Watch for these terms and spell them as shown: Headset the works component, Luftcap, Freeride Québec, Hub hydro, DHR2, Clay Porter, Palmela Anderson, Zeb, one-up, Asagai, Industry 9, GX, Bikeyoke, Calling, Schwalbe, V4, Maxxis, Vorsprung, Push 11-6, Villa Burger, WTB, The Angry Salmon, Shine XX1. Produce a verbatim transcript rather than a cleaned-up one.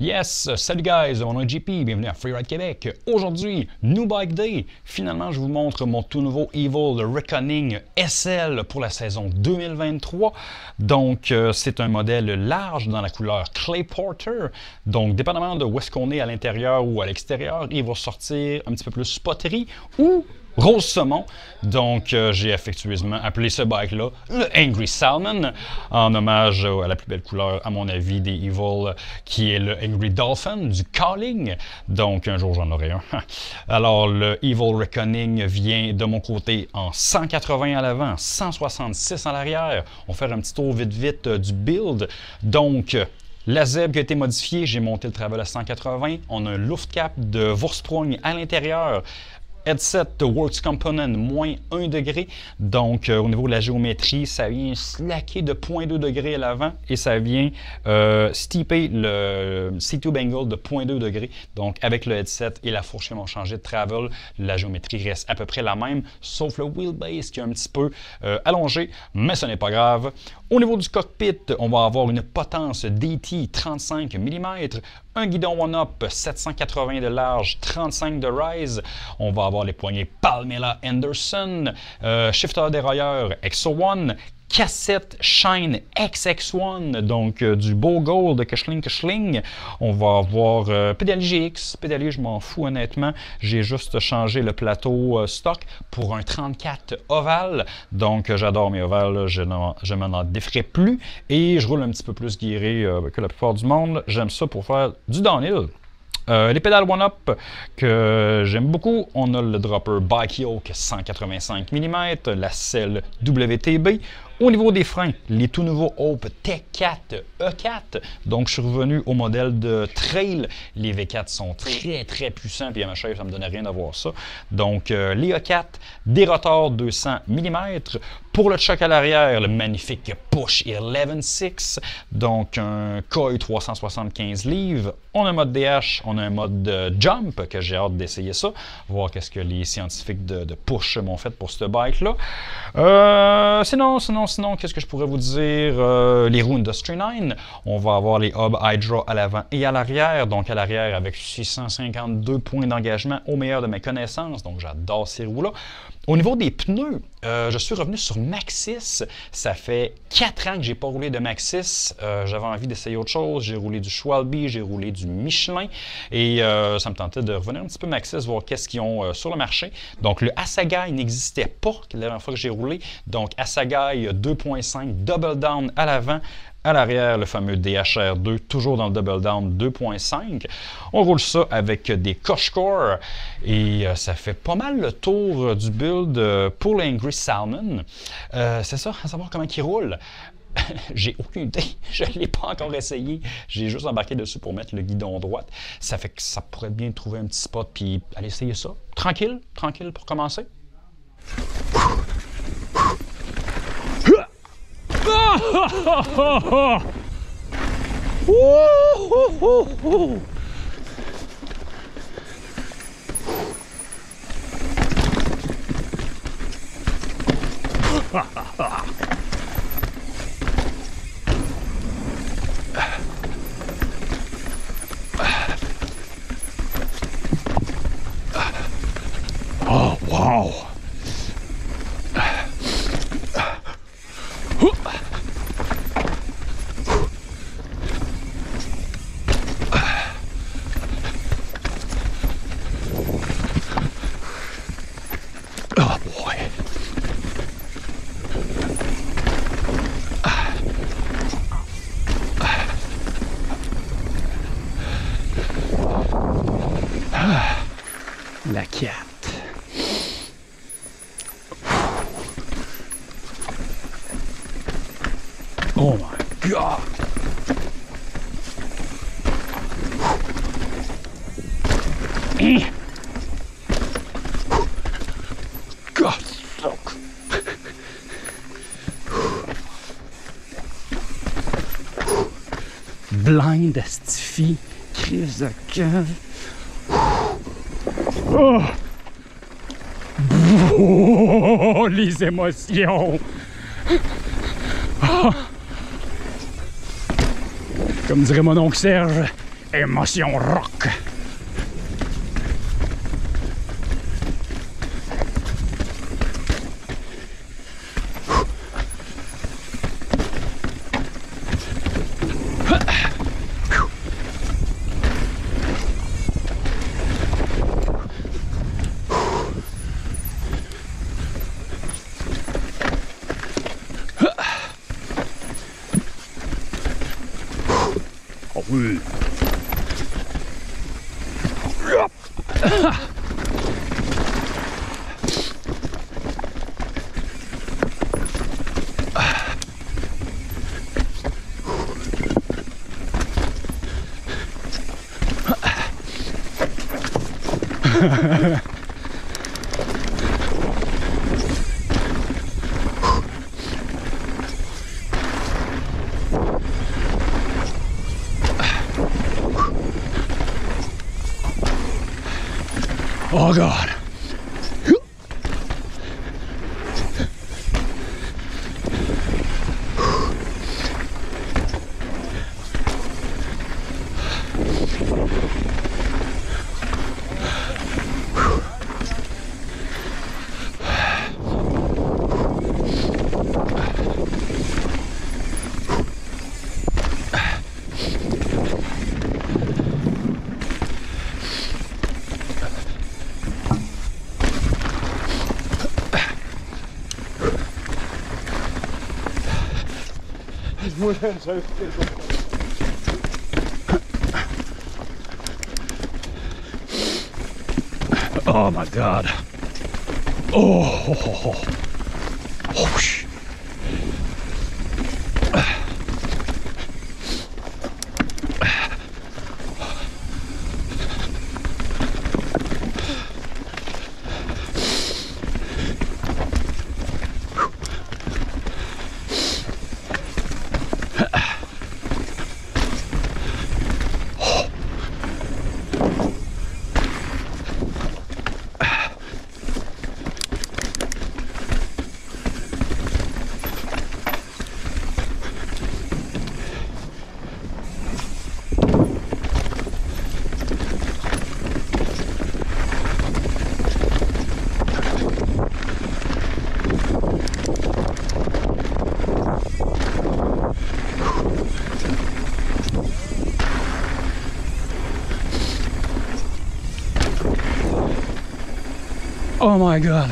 Yes! Salut guys! Mon nom est J P, bienvenue à Freeride Québec. Aujourd'hui, New Bike Day. Finalement, je vous montre mon tout nouveau Evil Wreckoning S L pour la saison deux mille vingt-trois. Donc, euh, c'est un modèle large dans la couleur Clay Porter. Donc, dépendamment de où est-ce qu'on est à l'intérieur ou à l'extérieur, il va sortir un petit peu plus poterie ou rose saumon. Donc, euh, j'ai affectueusement appelé ce bike-là le Angry Salmon, en hommage à la plus belle couleur, à mon avis, des Evil, qui est le Angry Dolphin du Calling. Donc, un jour, j'en aurai un. Alors, le Evil Wreckoning vient de mon côté en cent quatre-vingts à l'avant, cent soixante-six à l'arrière. On va faire un petit tour vite-vite du build. Donc, la Zeb qui a été modifiée, j'ai monté le travel à cent quatre-vingts. On a un Luftcap de Vorsprung à l'intérieur. Headset the works component, moins un degré. Donc, euh, au niveau de la géométrie, ça vient slacker de zéro point deux degré à l'avant et ça vient euh, steeper le C deux bangle de zéro point deux degré. Donc, avec le headset et la fourche qui m'ont changé de travel, la géométrie reste à peu près la même, sauf le wheelbase qui est un petit peu euh, allongé, mais ce n'est pas grave. Au niveau du cockpit, on va avoir une potence D T trente-cinq millimètres, un guidon one-up sept cent quatre-vingts de large, trente-cinq de rise. On va avoir les poignées Palmela Anderson, euh, shifter dérailleur X O un, cassette Shine X X un, donc euh, du beau gold, keshling keshling. On va avoir euh, pédalier G X, pédalier je m'en fous honnêtement, j'ai juste changé le plateau euh, stock pour un trente-quatre ovale, donc euh, j'adore mes ovales, là. je, je m'en défrais plus et je roule un petit peu plus guiré euh, que la plupart du monde, j'aime ça pour faire du downhill. Euh, les pédales one-up que j'aime beaucoup, on a le dropper Bikeyoke cent quatre-vingt-cinq millimètres, la selle W T B. Au niveau des freins, les tout nouveaux Hope T quatre E quatre. Donc, je suis revenu au modèle de trail. Les V quatre sont très, très puissants. Puis à ma chaise, ça ne me donnait rien d'avoir ça. Donc, euh, les E quatre, des rotors deux cents millimètres. Pour le choc à l'arrière, le magnifique Push onze six. Donc, un coil trois cent soixante-quinze livres. On a un mode D H, on a un mode euh, Jump, que j'ai hâte d'essayer ça. Voir qu'est-ce que les scientifiques de, de Push m'ont fait pour ce bike-là. Euh, sinon, sinon, Sinon, qu'est-ce que je pourrais vous dire? Euh, les roues Industry neuf, on va avoir les Hub hydro à l'avant et à l'arrière. Donc, à l'arrière, avec six cent cinquante-deux points d'engagement au meilleur de mes connaissances. Donc, j'adore ces roues-là. Au niveau des pneus, euh, je suis revenu sur Maxxis. Ça fait quatre ans que je n'ai pas roulé de Maxxis. Euh, J'avais envie d'essayer autre chose. J'ai roulé du Schwalbe, j'ai roulé du Michelin. Et euh, ça me tentait de revenir un petit peu Maxxis, voir qu'est-ce qu'ils ont euh, sur le marché. Donc, le Asagai n'existait pas la dernière fois que j'ai roulé. Donc, Asagai deux point cinq, double down à l'avant. À l'arrière, le fameux D H R deux, toujours dans le double down deux point cinq. On roule ça avec des coche-core et euh, ça fait pas mal le tour euh, du build euh, pour l'Angry Salmon. Euh, C'est ça, à savoir comment il roule. J'ai aucune idée, je ne l'ai pas encore essayé. J'ai juste embarqué dessus pour mettre le guidon droite. Ça fait que ça pourrait bien trouver un petit spot puis aller essayer ça. Tranquille, tranquille pour commencer. Oh, wow. La quatre. Oh my God! God fuck! Blind astifi, crise de cœur. Oh. Oh, les émotions! Oh. Comme dirait mon oncle Serge, Émotion rock. Oh God. So oh my God. Oh, ho, ho, ho. Oh, oh my God.